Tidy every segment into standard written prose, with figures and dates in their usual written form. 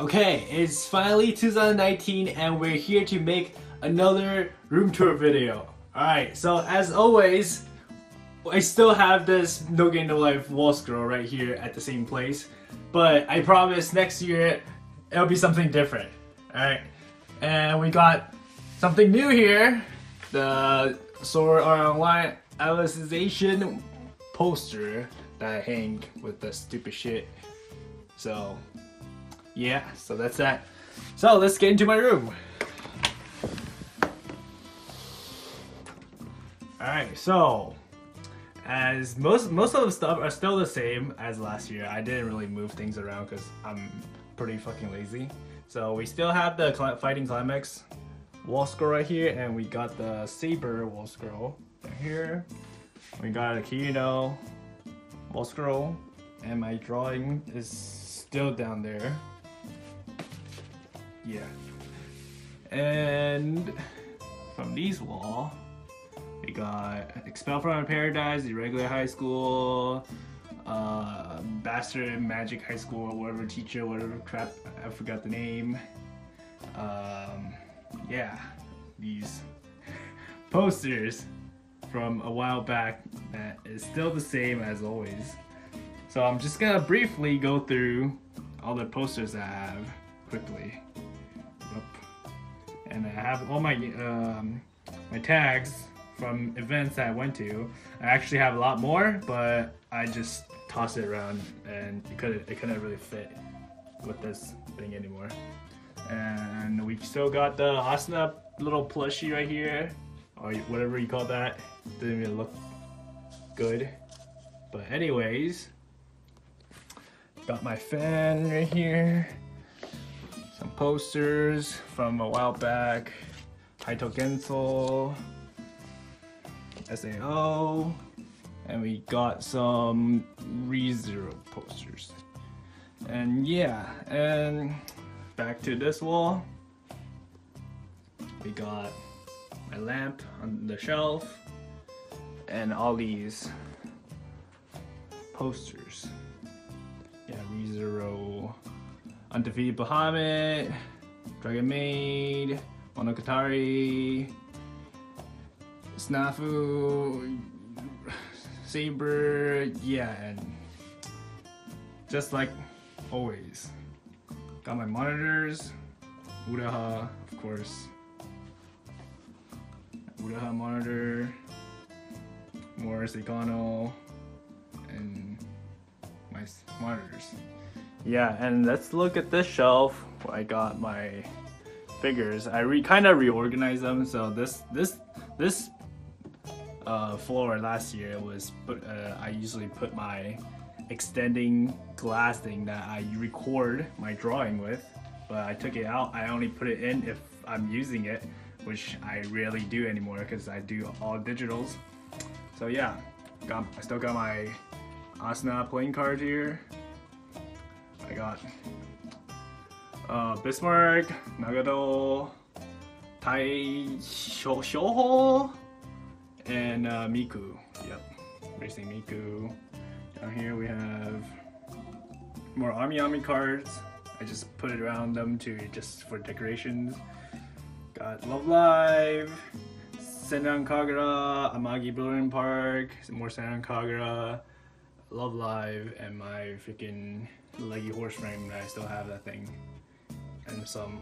Okay, it's finally 2019 and we're here to make another room tour video. Alright, so as always, I still have this No Game No Life wall scroll right here at the same place, but I promise next year it'll be something different. Alright, and we got something new here, the Sword Art Online Alicization poster that I hanged with the stupid shit. So yeah, so that's that. So let's get into my room. Alright, so as most of the stuff are still the same as last year. I didn't really move things around because I'm pretty fucking lazy. So we still have the Fighting Climax wall scroll right here, and we got the Saber wall scroll right here. We got a Kino wall scroll, and my drawing is still down there. Yeah, and from these wall, we got Expelled from Paradise, Irregular High School, Bastard Magic High School, whatever teacher, whatever crap, I forgot the name. Yeah, these posters from a while back that is still the same as always. So I'm just gonna briefly go through all the posters that I have quickly. Yep. And I have all my my tags from events that I went to. I actually have a lot more, but I just tossed it around and it couldn't really fit with this thing anymore. And we still got the Asuna little plushie right here, or whatever you call that. Didn't even look good. But anyways, got my fan right here. Some posters from a while back. Haito Gensel, SAO, and we got some ReZero posters. And yeah, and back to this wall, we got my lamp on the shelf and all these posters. Yeah, ReZero, Undefeated Bahamut, Dragon Maid, Monogatari, Snafu, Saber, yeah, and just like always. Got my monitors, Uraha, of course. Uraha monitor, Morris Econo, and my monitors. Yeah, and let's look at this shelf where I got my figures. I kind of reorganized them, so this floor last year was I usually put my extending glass thing that I record my drawing with, but I took it out. I only put it in if I'm using it, which I rarely do anymore because I do all digitals. So yeah, I still got my Asuna playing card here. I got Bismarck, Nagato, Tai Shoho, and Miku. Yep, Racing Miku. Down here we have more Ami cards. I just put it around them just for decorations. Got Love Live, Senran Kagura, Amagi Brilliant Park, some more Senran Kagura, Love Live, and my freaking leggy horse frame that I still have, that thing. And some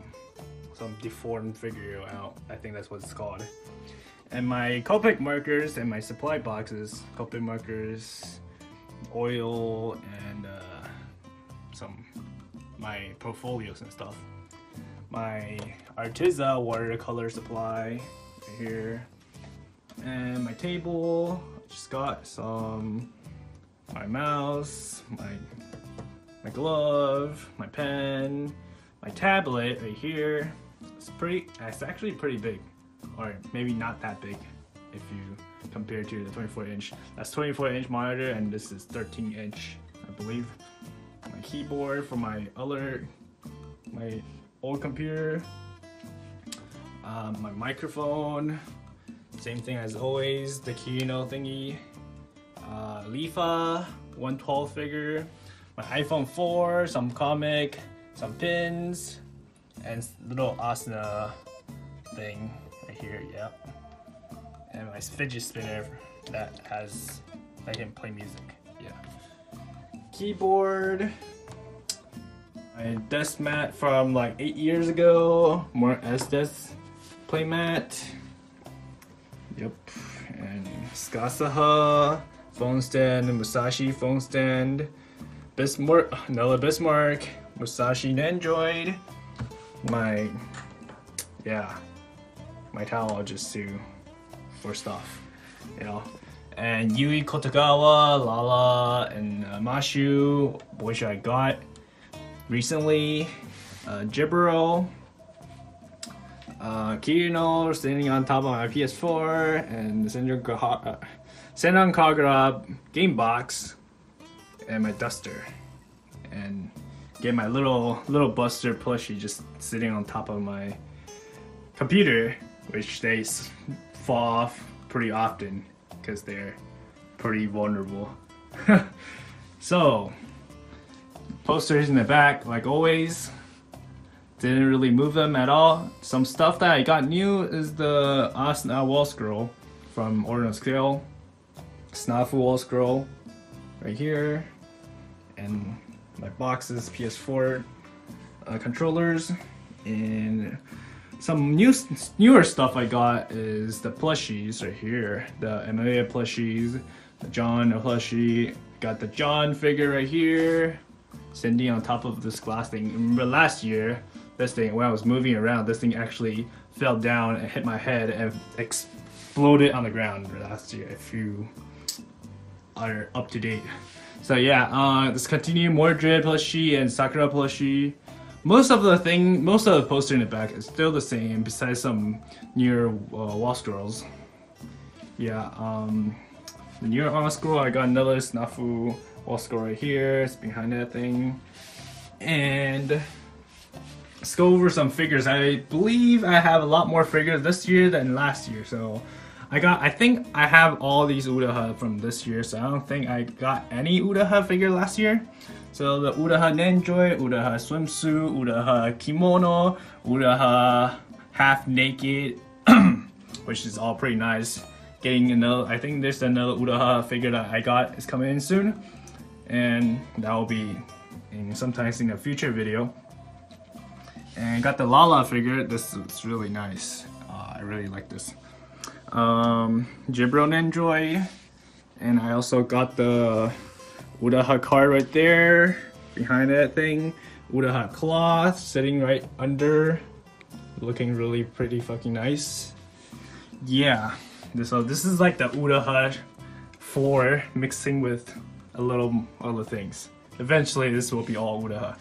deformed figure out. I think that's what it's called. And my Copic markers and my supply boxes. Copic markers, oil, and my portfolios and stuff. My Artiza watercolor supply right here, and my table. Just got some, my mouse, my glove, my pen, my tablet right here. It's actually pretty big, or maybe not that big if you compared to the 24-inch. That's 24-inch monitor, and this is 13-inch, I believe. My keyboard for my old computer. My microphone, same thing as always. The Kino thingy. Leafa 112 figure. My iPhone 4, some comic, some pins, and little Asuna thing right here, yeah. And my fidget spinner that has, I can play music, yeah. Keyboard, my desk mat from like 8 years ago, more S-Desk play mat. Yep, and Skasaha, phone stand, and Musashi phone stand, Bismarck, another Bismarck, Musashi Nendroid, my, yeah, my towel just to, for stuff, you know, and Yui Kotogawa, Lala, and Mashu, which I got recently, Jiburo, Kirino standing on top of my PS4, and the Senran Kagura game box, and my duster, and get my little Buster plushie just sitting on top of my computer, which they fall off pretty often because they're pretty vulnerable. So, posters in the back, like always. Didn't really move them at all. Some stuff that I got new is the Asuna wall scroll from Ordinal Scale, Snafu wall scroll right here, and my boxes, PS4 controllers, and some newer stuff I got is the plushies right here, the MMA plushies, the John plushie, got the John figure right here, Cindy on top of this glass thing. Remember last year, this thing, when I was moving around, this thing actually fell down and hit my head and exploded on the ground last year, if you are up to date. So yeah, let's continue. More Dread plushie and Sakura plushie. Most of the poster in the back is still the same, besides some newer wall scrolls. Yeah, the newer wall scroll, I got another Snafu wall scroll right here. It's behind that thing. And let's go over some figures. I believe I have a lot more figures this year than last year, so I think I have all these Uraha from this year, so I don't think I got any Uraha figure last year. So the Uraha Nendroid, Uraha swimsuit, Uraha kimono, Uraha half naked, which is all pretty nice. Getting another, I think there's another Uraha figure that I got is coming in soon, and that will be in sometimes in a future video. And got the Lala figure. This is really nice. I really like this. Jibro Nendroid, and I also got the Uraha card right there behind that thing. Uraha cloth sitting right under, looking really pretty fucking nice. Yeah, so this is like the Uraha floor mixing with a little other things. Eventually this will be all Uraha.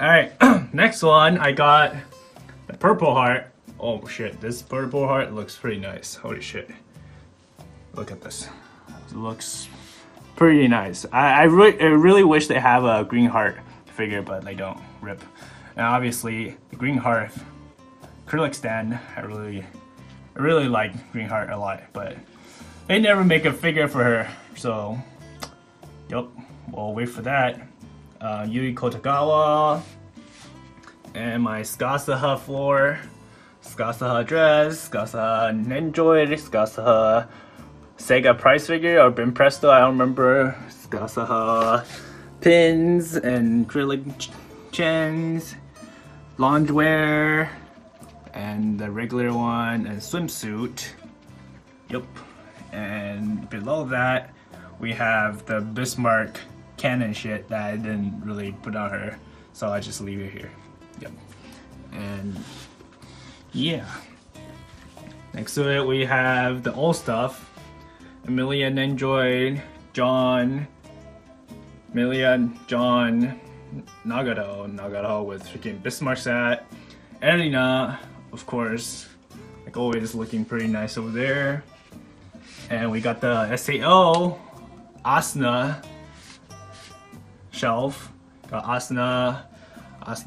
Alright, next one I got the Purple Heart. Oh shit, this Purple Heart looks pretty nice. Holy shit. Look at this. It looks pretty nice. I really wish they have a Green Heart figure, but they don't. Rip. And obviously, the Green Heart acrylic stand, I really like Green Heart a lot, but they never make a figure for her. So, yep, we'll wait for that. Yui Kotogawa, and my Skasaha floor. Skasaha dress, Skasaha Nendroid, Skasaha Sega price figure or Ben Presto, I don't remember. Skasaha pins and acrylic chains, loungewear, and the regular one, and swimsuit. Yep. And below that, we have the Bismarck cannon shit that I didn't really put on her, so I just leave it here. Yep. And yeah. Next to it, we have the old stuff. Emilia Nendroid, John, Emilia, John, Nagato with freaking Bismarck set, Erina, of course, like always, looking pretty nice over there. And we got the SAO Asuna shelf. Got Asuna, and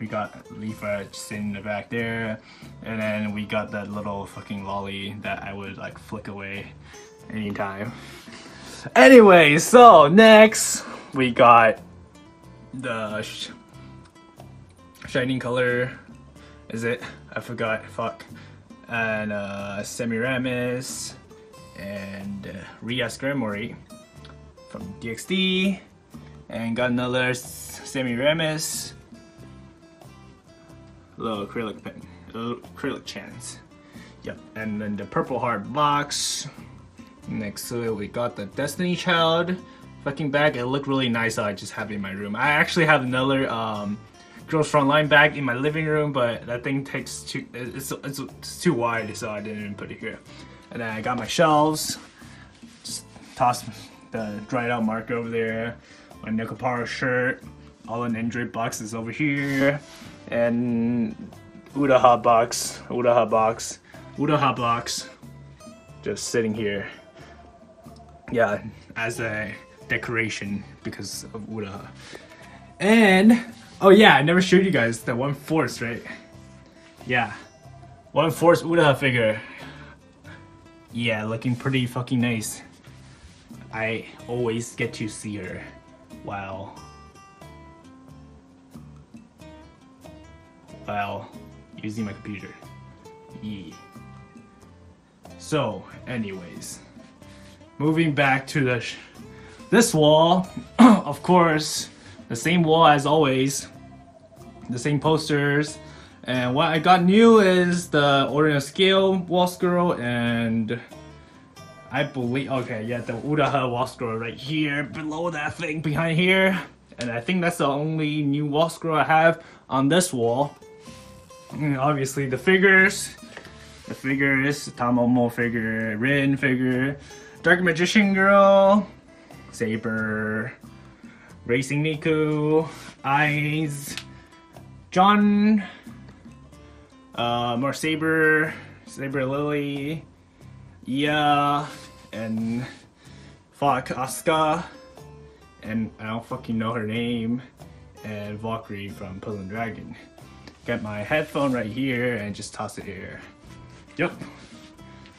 we got Leafa sitting in the back there, and then we got that little fucking lolly that I would like flick away anytime. Anyway, so next we got the shining color. Is it? I forgot. Fuck. And Semiramis and Rias Gremory from DxD, and got another Semiramis. Little acrylic pen, little acrylic chance. Yep. And then the Purple Heart box. Next to it, we got the Destiny Child fucking bag. It looked really nice. I just have it in my room. I actually have another Girls Frontline bag in my living room, but that thing takes it's too wide, so I didn't put it here. And then I got my shelves. Just tossed the dried out marker over there. My Nekoparo shirt. All the Nendroid boxes over here, and Uraha box. Just sitting here. Yeah, as a decoration because of Uraha. And, oh yeah, I never showed you guys the 1/4, right? Yeah. 1/4 Uraha figure. Yeah, looking pretty fucking nice. I always get to see her. Wow. While using my computer. Yeah. So, anyways, moving back to the this wall, of course, the same wall as always, the same posters, and what I got new is the Ordinal Scale wall scroll, and I believe, okay, yeah, the Uraha wall scroll right here, below that thing behind here, and I think that's the only new wall scroll I have on this wall, and obviously the figures. The figures, Tamomo figure, Rin figure, Dark Magician Girl, Saber, Racing Miku, Eyes, John, more Saber Lily, yeah, and fuck, Asuka, and I don't fucking know her name, and Valkyrie from Puzzle and Dragon. Got my headphone right here and just toss it here. Yep,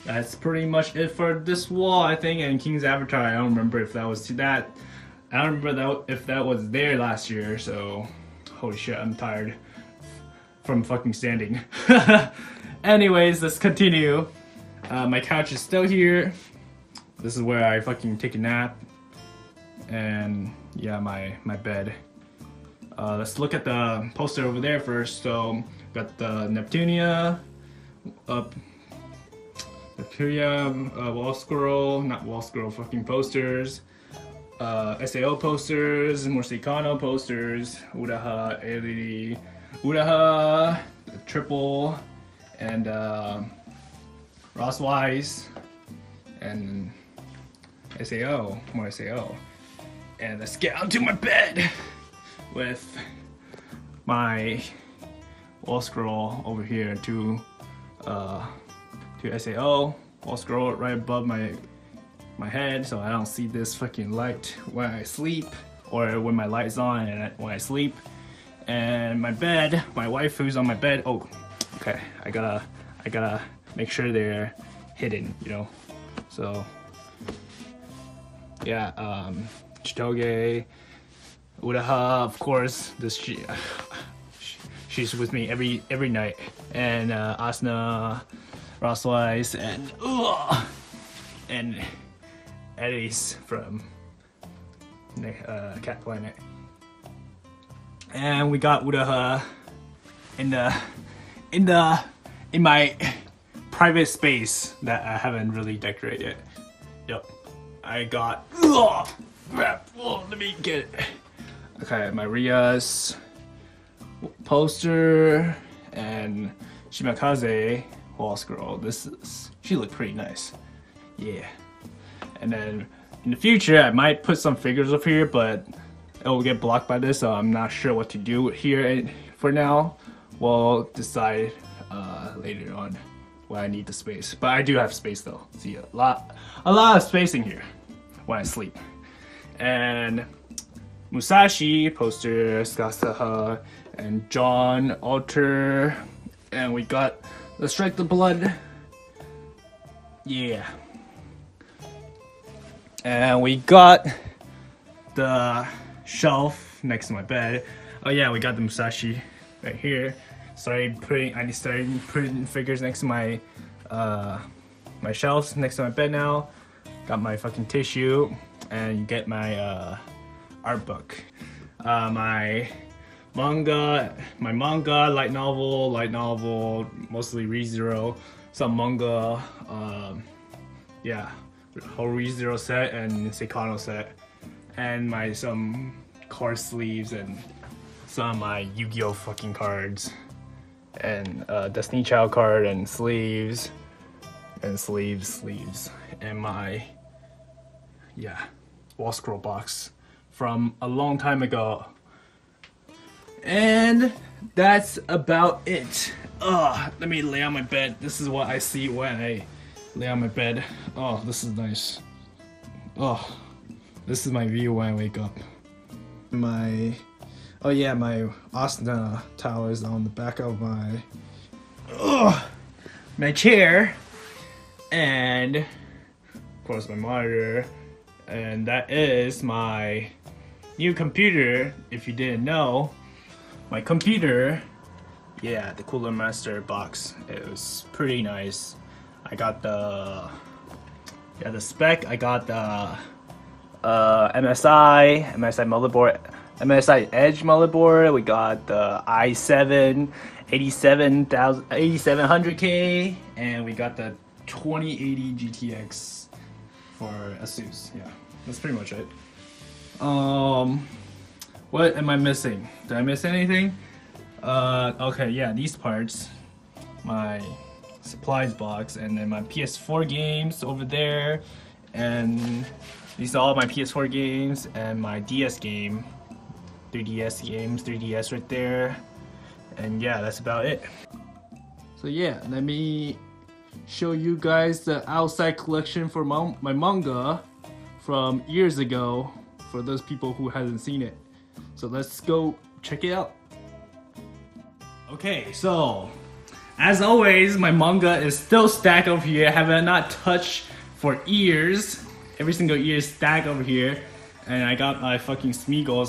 that's pretty much it for this wall, I think. And King's Avatar, I don't remember if that was that. I don't remember that if that was there last year. So, holy shit, I'm tired from fucking standing. Anyways, let's continue. My couch is still here. This is where I fucking take a nap. And yeah, my bed. Let's look at the poster over there first. So, got the Neptunia. Neptunia, wall scroll, not wall scroll, fucking posters, SAO posters, Morsicano posters, Uraha, LED, Uraha, triple, and Rossweisse, and SAO, more SAO. And let's get onto my bed with my wall scroll over here to SAO. I'll scroll it right above my head so I don't see this fucking light when I sleep, or when my light's on and when I sleep. And my bed, my wife who's on my bed. Oh, okay. I gotta make sure they're hidden, you know. So yeah, Chitoge, Uraha, of course. She's with me every night, and Asuna, Rossweisse, and Eddie's from Cat Planet. And we got Uraha in my private space that I haven't really decorated. Yep, I got. Let me get it. Okay, my Rias poster and Shimakaze wall scroll. This is, she looked pretty nice. Yeah. And then in the future I might put some figures up here, but it will get blocked by this, so I'm not sure what to do here. And for now, we'll decide later on when I need the space. But I do have space though. See, a lot of space in here when I sleep. And Musashi poster, Skasaha, and John altar, and we got the Strike the Blood. Yeah, And we got the shelf next to my bed. Oh yeah, we got the Musashi right here. I started putting figures next to my my shelves next to my bed now. Got my fucking tissue, and you get my art book, my manga, light novel, mostly ReZero, some manga, yeah, whole ReZero set and Seikano set, and my some card sleeves and some of my Yu-Gi-Oh fucking cards, and Destiny Child card and sleeves, and my, yeah, wall scroll box from a long time ago. And that's about it. Let me lay on my bed. This is what I see when I lay on my bed. Oh, this is nice. Oh, this is my view when I wake up. My Asuna towel is on the back of my my chair, and of course my monitor, and that is my new computer. If you didn't know, my computer, yeah, the Cooler Master box. It was pretty nice. I got the, yeah, the spec. I got the MSI motherboard, MSI Edge motherboard. We got the i7 8700K, and we got the 2080 GTX for ASUS. Yeah, that's pretty much it. What am I missing? Did I miss anything? Okay, yeah, these parts. My supplies box, and then my PS4 games over there, and these are all my PS4 games, and my DS game. 3DS right there. And yeah, that's about it. So yeah, let me show you guys the outside collection for my manga from years ago, for those people who hasn't seen it. So let's go check it out. Okay, so as always, my manga is still stacked over here. I have not touched for years. Every single year is stacked over here. And I got my fucking Smeagol.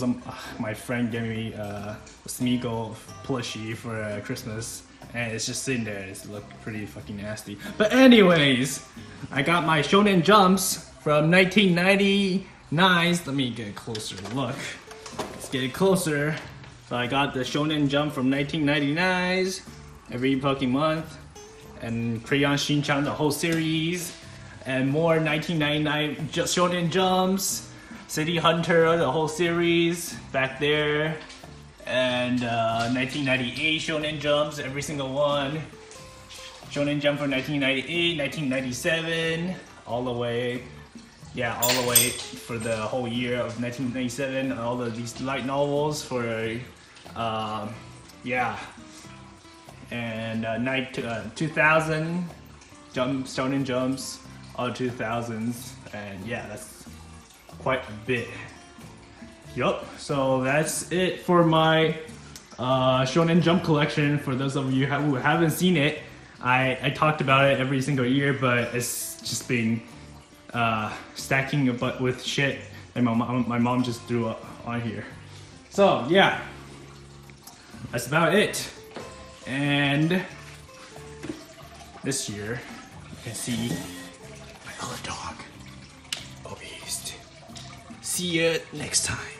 My friend gave me a Smeagol plushie for Christmas, and it's just sitting there. It's look pretty fucking nasty. But anyways, I got my Shonen Jumps from 1999s. Let me get a closer look. Let's get it closer. So I got the Shonen Jump from 1999s every fucking month, and Crayon Shin-chan, the whole series, and more 1999 just Shonen Jumps. City Hunter, the whole series, back there, and 1998 Shonen Jumps, every single one. Shonen Jump from 1998, 1997, all the way, yeah, all the way for the whole year of 1997, all of these light novels for, yeah, and 2000, Shonen Jumps, all 2000s, and yeah, that's quite a bit. Yup, so that's it for my Shonen Jump collection. For those of you who haven't seen it, I talked about it every single year, but it's just been stacking a butt with shit, and my mom just threw up on here. So yeah, that's about it. And this year, you can see my color dog. See you next time.